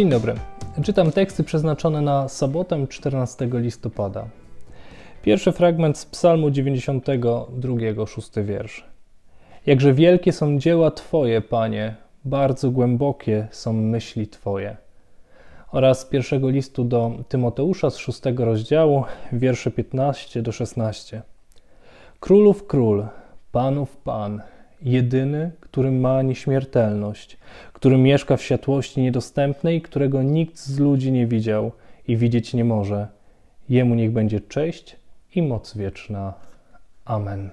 Dzień dobry. Czytam teksty przeznaczone na sobotę 14 listopada. Pierwszy fragment z Psalmu 92, 6 wiersz. Jakże wielkie są dzieła Twoje, Panie, bardzo głębokie są myśli Twoje. Oraz pierwszego listu do Tymoteusza z 6 rozdziału, wiersze 15-16. Królów król, panów pan, jedyny, który ma nieśmiertelność, który mieszka w światłości niedostępnej, którego nikt z ludzi nie widział i widzieć nie może. Jemu niech będzie cześć i moc wieczna. Amen.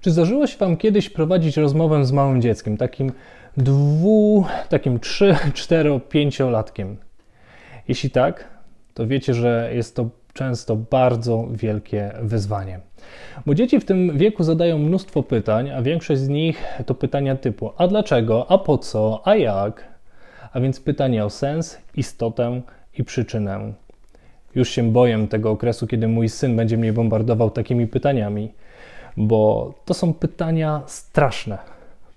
Czy zdarzyło się Wam kiedyś prowadzić rozmowę z małym dzieckiem, takim 3-, 4-, 5-latkiem? Jeśli tak, to wiecie, że jest to często bardzo wielkie wyzwanie. Bo dzieci w tym wieku zadają mnóstwo pytań, a większość z nich to pytania typu a dlaczego, a po co, a jak? A więc pytania o sens, istotę i przyczynę. Już się boję tego okresu, kiedy mój syn będzie mnie bombardował takimi pytaniami, bo to są pytania straszne,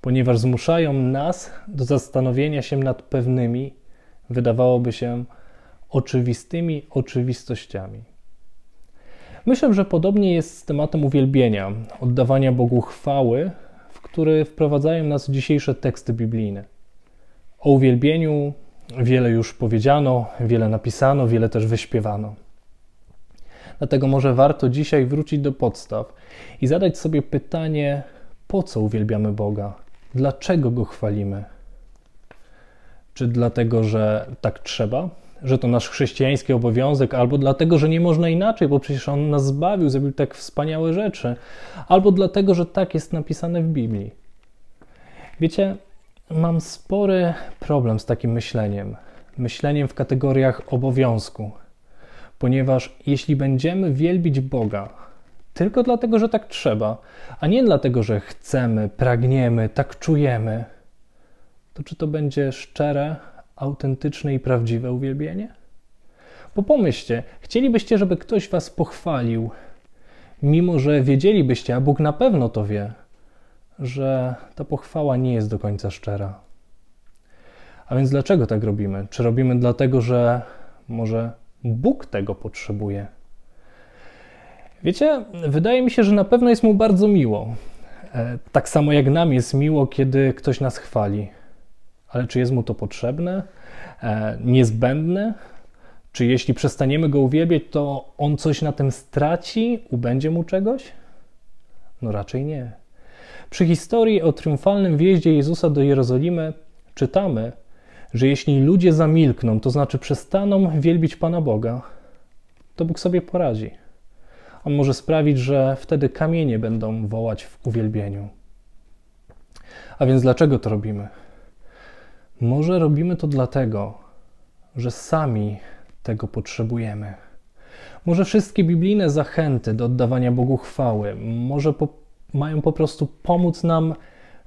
ponieważ zmuszają nas do zastanowienia się nad pewnymi, wydawałoby się, oczywistymi oczywistościami. Myślę, że podobnie jest z tematem uwielbienia, oddawania Bogu chwały, w który wprowadzają nas dzisiejsze teksty biblijne. O uwielbieniu wiele już powiedziano, wiele napisano, wiele też wyśpiewano. Dlatego może warto dzisiaj wrócić do podstaw i zadać sobie pytanie, po co uwielbiamy Boga? Dlaczego Go chwalimy? Czy dlatego, że tak trzeba? Że to nasz chrześcijański obowiązek, albo dlatego, że nie można inaczej, bo przecież On nas zbawił, zrobił tak wspaniałe rzeczy, albo dlatego, że tak jest napisane w Biblii. Wiecie, mam spory problem z takim myśleniem. Myśleniem w kategoriach obowiązku. Ponieważ jeśli będziemy wielbić Boga tylko dlatego, że tak trzeba, a nie dlatego, że chcemy, pragniemy, tak czujemy, to czy to będzie szczere, autentyczne i prawdziwe uwielbienie? Bo pomyślcie, chcielibyście, żeby ktoś was pochwalił, mimo że wiedzielibyście, a Bóg na pewno to wie, że ta pochwała nie jest do końca szczera. A więc dlaczego tak robimy? Czy robimy dlatego, że może Bóg tego potrzebuje? Wiecie, wydaje mi się, że na pewno jest Mu bardzo miło. Tak samo jak nam jest miło, kiedy ktoś nas chwali. Ale czy jest Mu to potrzebne, niezbędne? Czy jeśli przestaniemy Go uwielbiać, to On coś na tym straci, ubędzie Mu czegoś? No raczej nie. Przy historii o triumfalnym wjeździe Jezusa do Jerozolimy czytamy, że jeśli ludzie zamilkną, to znaczy przestaną wielbić Pana Boga, to Bóg sobie poradzi. On może sprawić, że wtedy kamienie będą wołać w uwielbieniu. A więc dlaczego to robimy? Może robimy to dlatego, że sami tego potrzebujemy. Może wszystkie biblijne zachęty do oddawania Bogu chwały może mają po prostu pomóc nam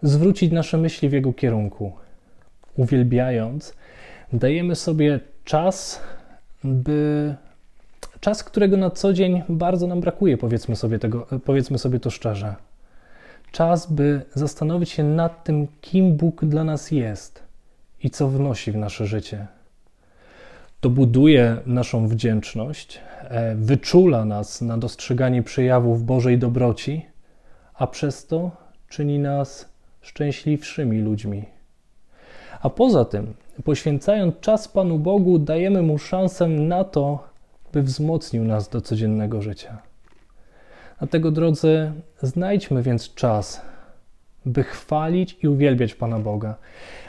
zwrócić nasze myśli w Jego kierunku. Uwielbiając, dajemy sobie czas, którego na co dzień bardzo nam brakuje, powiedzmy sobie to szczerze. Czas, by zastanowić się nad tym, kim Bóg dla nas jest. I co wnosi w nasze życie. To buduje naszą wdzięczność, wyczula nas na dostrzeganie przejawów Bożej dobroci, a przez to czyni nas szczęśliwszymi ludźmi. A poza tym, poświęcając czas Panu Bogu, dajemy Mu szansę na to, by wzmocnił nas do codziennego życia. Dlatego, drodzy, znajdźmy więc czas, by chwalić i uwielbiać Pana Boga,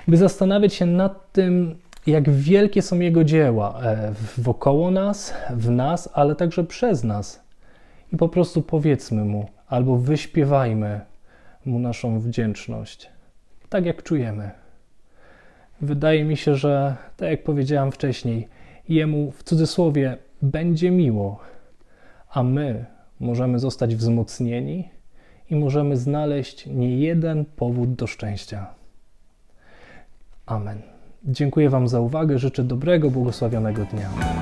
by zastanawiać się nad tym, jak wielkie są Jego dzieła wokoło nas, w nas, ale także przez nas. I po prostu powiedzmy Mu, albo wyśpiewajmy Mu naszą wdzięczność, tak jak czujemy. Wydaje mi się, że tak jak powiedziałam wcześniej, Jemu w cudzysłowie będzie miło, a my możemy zostać wzmocnieni i możemy znaleźć niejeden powód do szczęścia. Amen. Dziękuję Wam za uwagę, życzę dobrego, błogosławionego dnia.